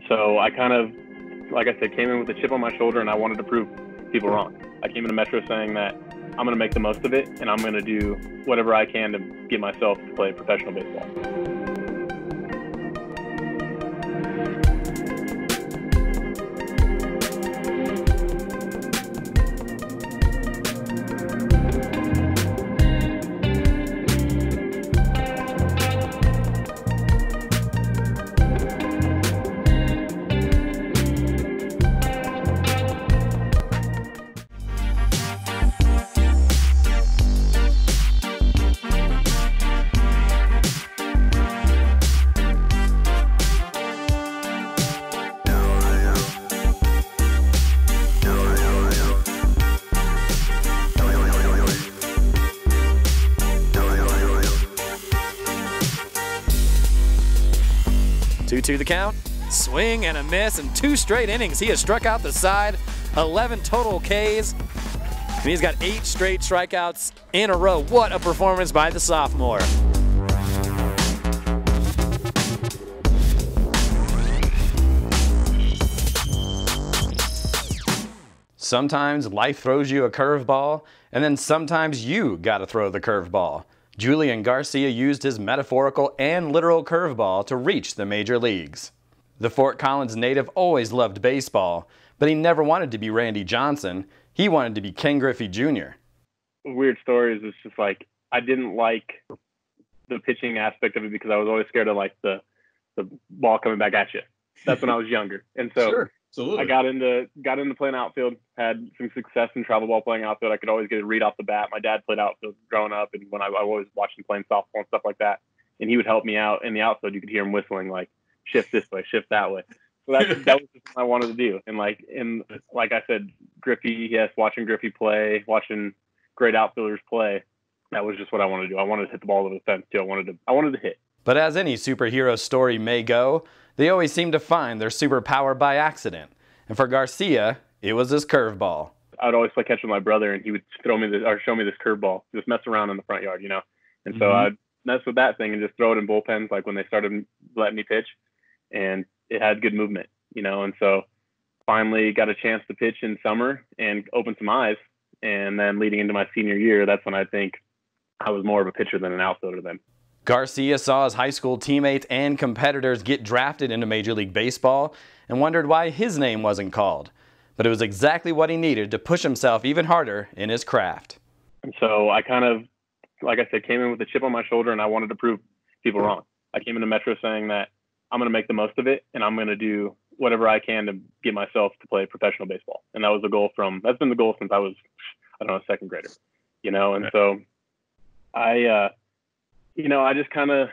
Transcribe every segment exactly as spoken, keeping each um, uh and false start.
And so I kind of, like I said, came in with a chip on my shoulder, and I wanted to prove people wrong. I came into Metro saying that I'm going to make the most of it, and I'm going to do whatever I can to get myself to play professional baseball. To the count, swing and a miss, and two straight innings. He has struck out the side, eleven total Ks, and he's got eight straight strikeouts in a row. What a performance by the sophomore. Sometimes life throws you a curveball, and then sometimes you gotta throw the curveball. Julian Garcia used his metaphorical and literal curveball to reach the major leagues. The Fort Collins native always loved baseball, but he never wanted to be Randy Johnson. He wanted to be Ken Griffey Junior Weird story is it's just like, I didn't like the pitching aspect of it because I was always scared of like the, the ball coming back at you. That's when I was younger. And so sure, absolutely. I got into, got into playing outfield, had some success in travel ball playing outfield. I could always get a read off the bat. My dad played outfield growing up, and when I, I always watched him playing softball and stuff like that, and he would help me out in the outfield. You could hear him whistling, like, shift this way, shift that way. So that, that was just what I wanted to do. And like, and like I said, Griffey, yes, watching Griffey play, watching great outfielders play, that was just what I wanted to do. I wanted to hit the ball over the fence too. I wanted to, I wanted to hit. But as any superhero story may go, they always seem to find their superpower by accident. And for Garcia, it was his curveball. I'd always play catch with my brother, and he would throw me this, or show me this curveball, just mess around in the front yard, you know. And mm-hmm. so I'd mess with that thing and just throw it in bullpens, like when they started letting me pitch, and it had good movement, you know. And so finally got a chance to pitch in summer and open some eyes. And then leading into my senior year, that's when I think I was more of a pitcher than an outfielder then. Garcia saw his high school teammates and competitors get drafted into Major League Baseball and wondered why his name wasn't called. But it was exactly what he needed to push himself even harder in his craft. And so I kind of, like I said, came in with a chip on my shoulder, and I wanted to prove people wrong. I came into Metro saying that I'm going to make the most of it, and I'm going to do whatever I can to get myself to play professional baseball. And that was the goal from, that's been the goal since I was, I don't know, a second grader, you know. And so I, uh, you know, I just kind of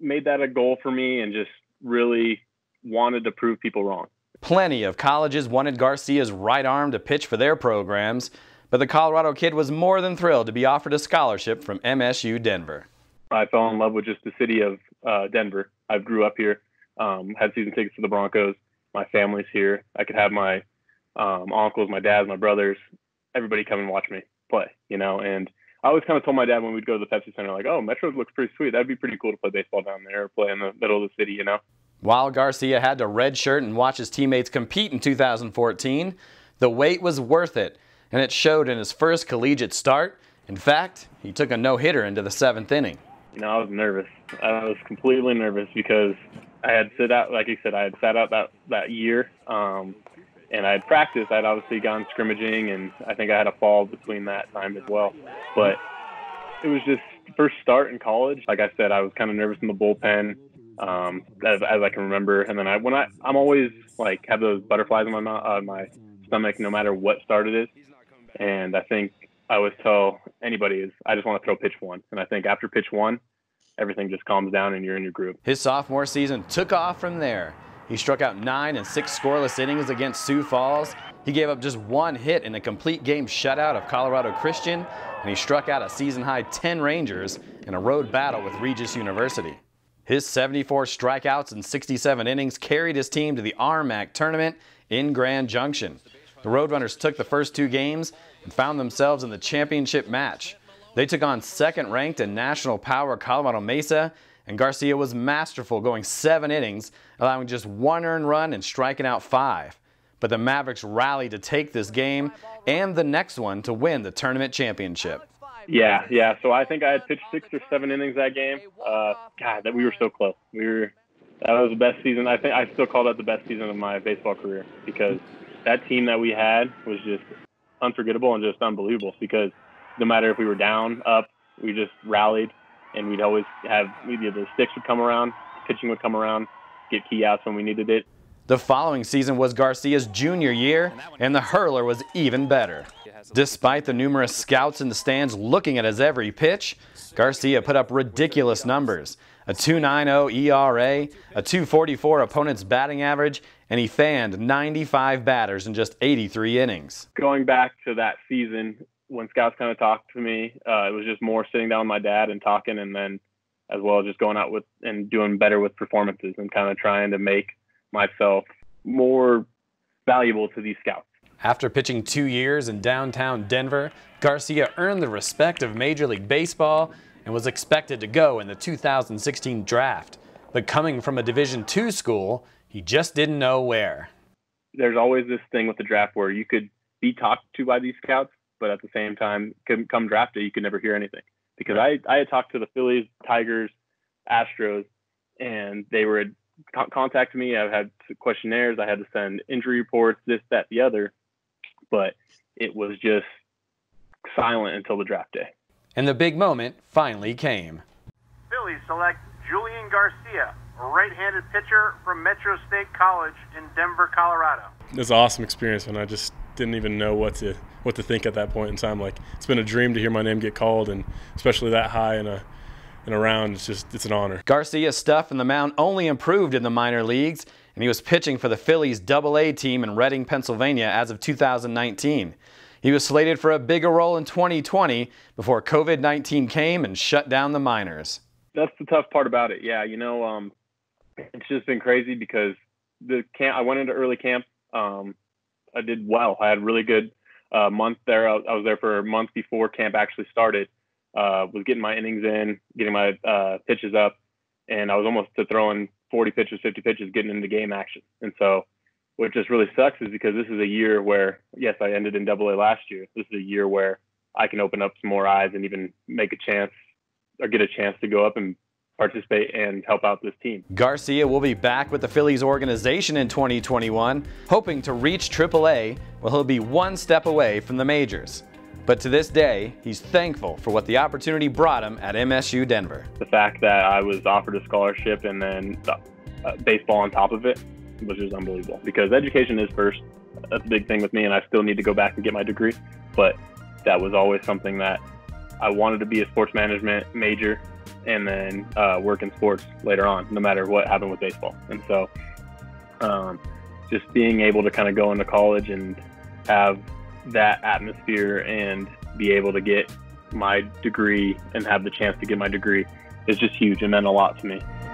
made that a goal for me and just really wanted to prove people wrong. Plenty of colleges wanted Garcia's right arm to pitch for their programs, but the Colorado kid was more than thrilled to be offered a scholarship from M S U Denver. I fell in love with just the city of uh, Denver. I grew up here, um, had season tickets to the Broncos. My family's here. I could have my um, uncles, my dads, my brothers, everybody come and watch me play, you know. And I always kind of told my dad when we'd go to the Pepsi Center, like, oh, Metro looks pretty sweet. That'd be pretty cool to play baseball down there, or play in the middle of the city, you know. While Garcia had to redshirt and watch his teammates compete in two thousand fourteen, the wait was worth it, and it showed in his first collegiate start. In fact, he took a no-hitter into the seventh inning. You know, I was nervous. I was completely nervous because I had sit out, like you said, I had sat out that, that year, um, and I had practiced. I had obviously gone scrimmaging, and I think I had a fall between that time as well. But it was just the first start in college. Like I said, I was kind of nervous in the bullpen, um, as, as I can remember. And then I, when I, I'm always like have those butterflies in my mouth, uh, my stomach, no matter what start it is. And I think I always tell anybody is I just want to throw pitch one. And I think after pitch one, everything just calms down and you're in your groove. His sophomore season took off from there. He struck out nine and six scoreless innings against Sioux Falls. He gave up just one hit in a complete game shutout of Colorado Christian, and he struck out a season-high ten Rangers in a road battle with Regis University. His seventy-four strikeouts and sixty-seven innings carried his team to the R M A C tournament in Grand Junction. The Roadrunners took the first two games and found themselves in the championship match. They took on second-ranked and national power Colorado Mesa, and Garcia was masterful, going seven innings, allowing just one earned run and striking out five. But the Mavericks rallied to take this game and the next one to win the tournament championship. Yeah, yeah. So I think I had pitched six or seven innings that game. Uh, God, that we were so close. We were. That was the best season. I think I still call that the best season of my baseball career, because that team that we had was just unforgettable and just unbelievable. Because no matter if we were down, up, we just rallied, and we'd always have either the sticks would come around, pitching would come around, get key outs when we needed it. The following season was Garcia's junior year, and the hurler was even better. Despite the numerous scouts in the stands looking at his every pitch, Garcia put up ridiculous numbers. A two point nine oh E R A, a two forty-four opponent's batting average, and he fanned ninety-five batters in just eighty-three innings. Going back to that season, when scouts kind of talked to me, uh, it was just more sitting down with my dad and talking, and then as well as just going out with and doing better with performances and kind of trying to make myself more valuable to these scouts. After pitching two years in downtown Denver, Garcia earned the respect of Major League Baseball and was expected to go in the two thousand sixteen draft. But coming from a Division two school, he just didn't know where. There's always this thing with the draft where you could be talked to by these scouts, but at the same time, come draft day, you could never hear anything. Because I, I had talked to the Phillies, Tigers, Astros, and they were contact me. I had questionnaires. I had to send injury reports, this, that, the other. But it was just silent until the draft day. And the big moment finally came. Phillies select Julian Garcia, a right-handed pitcher from Metro State College in Denver, Colorado. It was an awesome experience, and I just didn't even know what to what to think at that point in time. Like, it's been a dream to hear my name get called, and especially that high in a and around, it's just, it's an honor. Garcia's stuff in the mound only improved in the minor leagues, and he was pitching for the Phillies double A team in Reading, Pennsylvania as of two thousand nineteen. He was slated for a bigger role in twenty twenty before COVID nineteen came and shut down the minors. That's the tough part about it. Yeah, you know, um, it's just been crazy because the camp, I went into early camp. Um, I did well. I had a really good uh, month there. I was there for a month before camp actually started. Uh, was getting my innings in, getting my uh, pitches up, and I was almost to throwing forty pitches, fifty pitches, getting into game action. And so what just really sucks is because this is a year where, yes, I ended in double A last year. This is a year where I can open up some more eyes and even make a chance or get a chance to go up and participate and help out this team. Garcia will be back with the Phillies organization in twenty twenty-one, hoping to reach triple A, where he'll be one step away from the majors. But to this day, he's thankful for what the opportunity brought him at M S U Denver. The fact that I was offered a scholarship and then uh, baseball on top of it was just unbelievable, because education is first. That's a big thing with me, and I still need to go back and get my degree. But that was always something that I wanted to be a sports management major and then uh, work in sports later on, no matter what happened with baseball. And so um, just being able to kind of go into college and have that atmosphere and be able to get my degree and have the chance to get my degree is just huge and meant a lot to me.